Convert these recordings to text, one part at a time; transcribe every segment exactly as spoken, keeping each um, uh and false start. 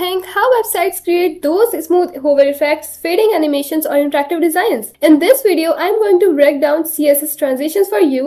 think how websites create those smooth hover effects, fading animations, or interactive designs. In this video, I'm going to break down C S S transitions for you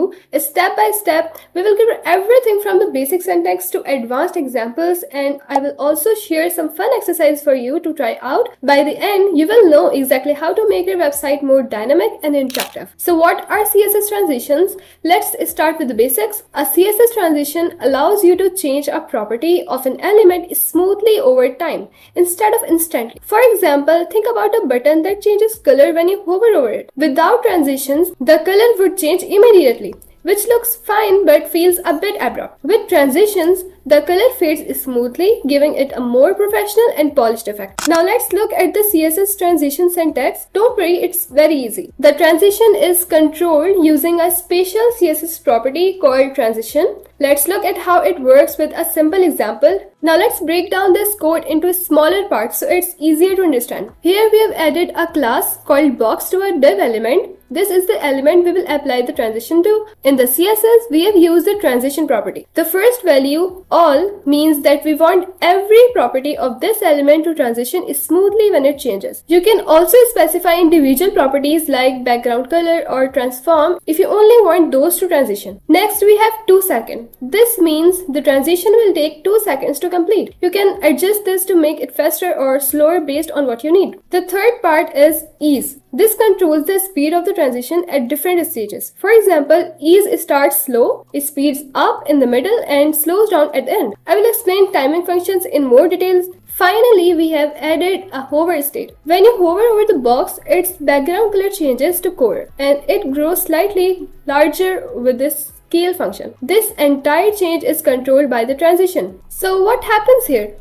step by step. We will cover everything from the basic syntax to advanced examples, and I will also share some fun exercises for you to try out. By the end, you will know exactly how to make your website more dynamic and interactive. So what are C S S transitions? Let's start with the basics. A C S S transition allows you to change a property of an element smoothly over time instead of instantly. For example, think about a button that changes color when you hover over it. Without transitions, the color would change immediately, which looks fine but feels a bit abrupt. With transitions, the color fades smoothly, giving it a more professional and polished effect. Now let's look at the C S S transition syntax. Don't worry, it's very easy. The transition is controlled using a special C S S property called transition. Let's look at how it works with a simple example. Now let's break down this code into smaller parts so it's easier to understand. Here we have added a class called box to a div element. This is the element we will apply the transition to. In the C S S, we have used the transition property. The first value all means that we want every property of this element to transition smoothly when it changes. You can also specify individual properties like background color or transform if you only want those to transition. Next, we have two seconds. This means the transition will take two seconds to complete. You can adjust this to make it faster or slower based on what you need. The third part is ease. This controls the speed of the transition at different stages. For example, ease starts slow, it speeds up in the middle, and slows down at the end. I will explain timing functions in more details. Finally, we have added a hover state. When you hover over the box, its background color changes to color, and it grows slightly larger with this scale function. This entire change is controlled by the transition. So what happens here?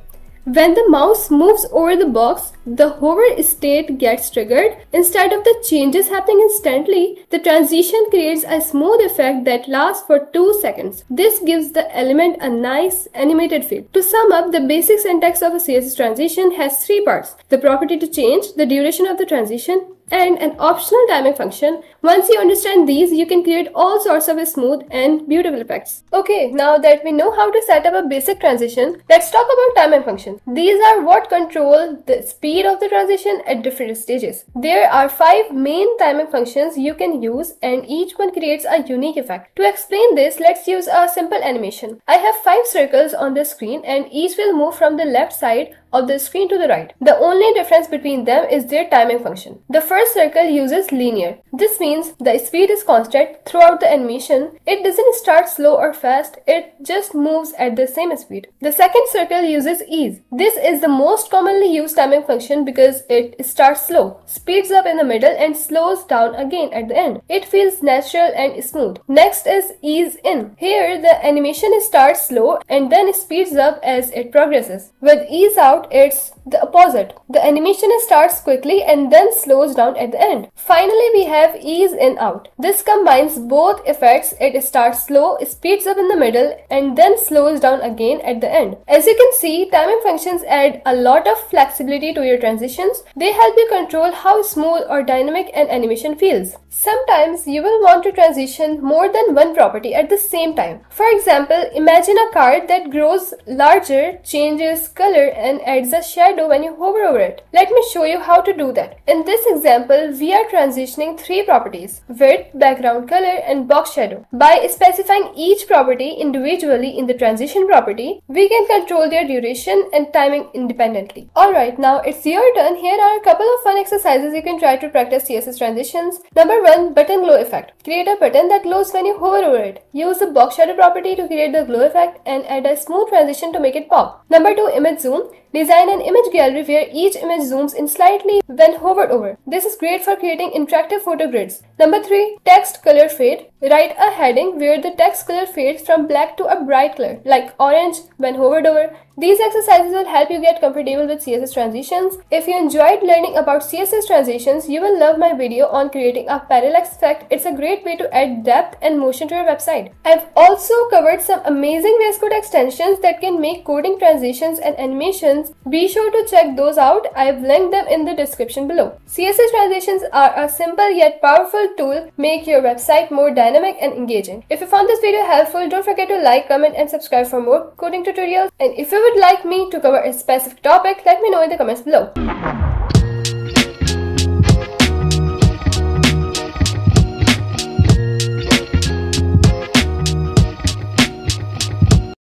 When the mouse moves over the box, the hover state gets triggered. Instead of the changes happening instantly, the transition creates a smooth effect that lasts for two seconds. This gives the element a nice animated feel. To sum up, the basic syntax of a C S S transition has three parts: the property to change, the duration of the transition, and an optional timing function. Once you understand these, you can create all sorts of smooth and beautiful effects. Okay, now that we know how to set up a basic transition, let's talk about timing functions. These are what control the speed of the transition at different stages. There are five main timing functions you can use, and each one creates a unique effect. To explain this, let's use a simple animation. I have five circles on the screen, and each will move from the left side of the screen to the right. The only difference between them is their timing function. The first circle uses linear. This means the speed is constant throughout the animation. It doesn't start slow or fast, it just moves at the same speed. The second circle uses ease. This is the most commonly used timing function because it starts slow, speeds up in the middle, and slows down again at the end. It feels natural and smooth. Next is ease in. Here the animation starts slow and then speeds up as it progresses. With ease out, it's the opposite. The animation starts quickly and then slows down at the end. Finally, we have ease in out. This combines both effects. It starts slow, speeds up in the middle, and then slows down again at the end. As you can see, timing functions add a lot of flexibility to your transitions. They help you control how smooth or dynamic an animation feels. Sometimes you will want to transition more than one property at the same time. For example, imagine a card that grows larger, changes color, and adds a shadow when you hover over it. Let me show you how to do that. In this example, we are transitioning three properties: width, background color, and box shadow. By specifying each property individually in the transition property, we can control their duration and timing independently. Alright, now it's your turn. Here are a couple of fun exercises you can try to practice C S S transitions. Number one, button glow effect. Create a button that glows when you hover over it. Use the box shadow property to create the glow effect and add a smooth transition to make it pop. Number two, image zoom. Design an image gallery where each image zooms in slightly when hovered over. This is great for creating interactive photo grids. Number three, text color fade. Write a heading where the text color fades from black to a bright color, like orange when hovered over. These exercises will help you get comfortable with C S S transitions. If you enjoyed learning about C S S transitions, you will love my video on creating a parallax effect. It's a great way to add depth and motion to your website. I've also covered some amazing V S Code extensions that can make coding transitions and animations. Be sure to check those out. I've linked them in the description below. C S S transitions are a simple yet powerful tool to make your website more dynamic dynamic and engaging. If you found this video helpful, don't forget to like, comment and subscribe for more coding tutorials. And if you would like me to cover a specific topic, let me know in the comments below.